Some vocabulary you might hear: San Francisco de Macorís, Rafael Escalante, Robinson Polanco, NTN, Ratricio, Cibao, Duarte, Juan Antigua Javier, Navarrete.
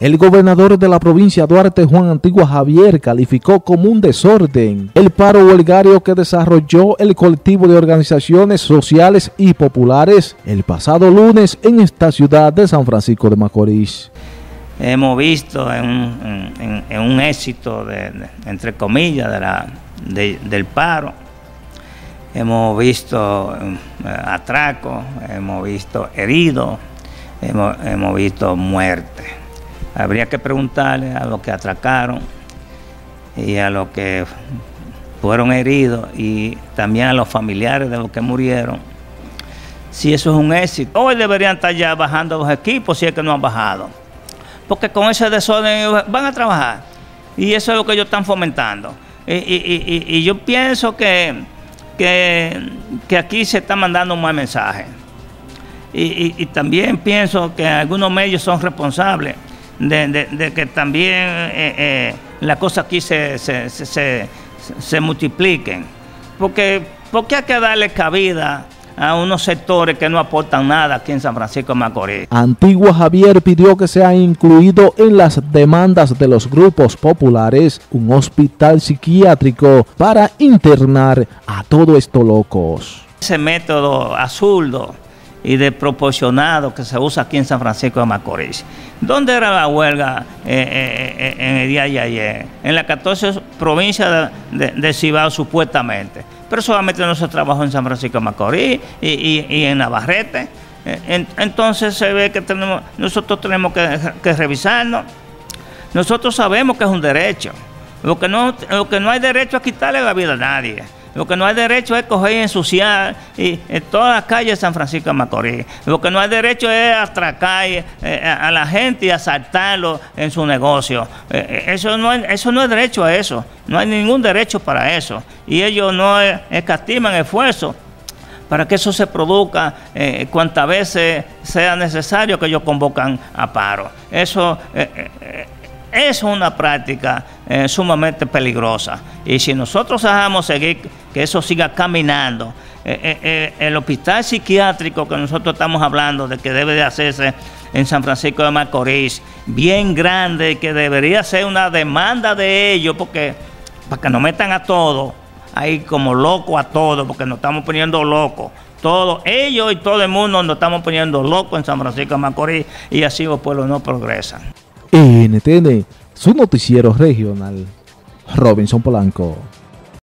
El gobernador de la provincia Duarte, Juan Antigua Javier, calificó como un desorden el paro huelgario que desarrolló el colectivo de organizaciones sociales y populares el pasado lunes en esta ciudad de San Francisco de Macorís. Hemos visto en un éxito, entre comillas, del paro. Hemos visto atracos, hemos visto heridos, hemos visto muertes. Habría que preguntarle a los que atracaron y a los que fueron heridos y también a los familiares de los que murieron si eso es un éxito. Hoy deberían estar ya bajando los equipos si es que no han bajado, porque con ese desorden van a trabajar y eso es lo que ellos están fomentando. Y yo pienso que aquí se está mandando un mal mensaje y también pienso que algunos medios son responsables de que también las cosas aquí se multipliquen, porque hay que darle cabida a unos sectores que no aportan nada aquí en San Francisco de Macorís. Antigua Javier pidió que sea incluido en las demandas de los grupos populares un hospital psiquiátrico para internar a todos estos locos. Ese método absurdo y desproporcionado que se usa aquí en San Francisco de Macorís. ¿Dónde era la huelga en el día de ayer? En las 14 provincias de Cibao, supuestamente. Pero solamente no se trabajó en San Francisco de Macorís y en Navarrete. Entonces se ve que nosotros tenemos que revisarnos. Nosotros sabemos que es un derecho. Lo que no hay derecho es quitarle la vida a nadie. Lo que no hay derecho es coger y ensuciar en todas las calles de San Francisco de Macorís. Lo que no hay derecho es atracar a la gente y asaltarlo en su negocio. Eso no es derecho a eso. No hay ningún derecho para eso. Y ellos no escatiman esfuerzo para que eso se produzca cuantas veces sea necesario que ellos convocan a paro. Es una práctica sumamente peligrosa y si nosotros dejamos seguir que eso siga caminando, el hospital psiquiátrico que nosotros estamos hablando de que debe de hacerse en San Francisco de Macorís, bien grande, que debería ser una demanda de ellos porque para que nos metan a todos, ahí como locos a todos, porque nos estamos poniendo locos. Todos ellos y todo el mundo nos estamos poniendo locos en San Francisco de Macorís y así los pueblos no progresan. NTN, su noticiero regional, Robinson Polanco.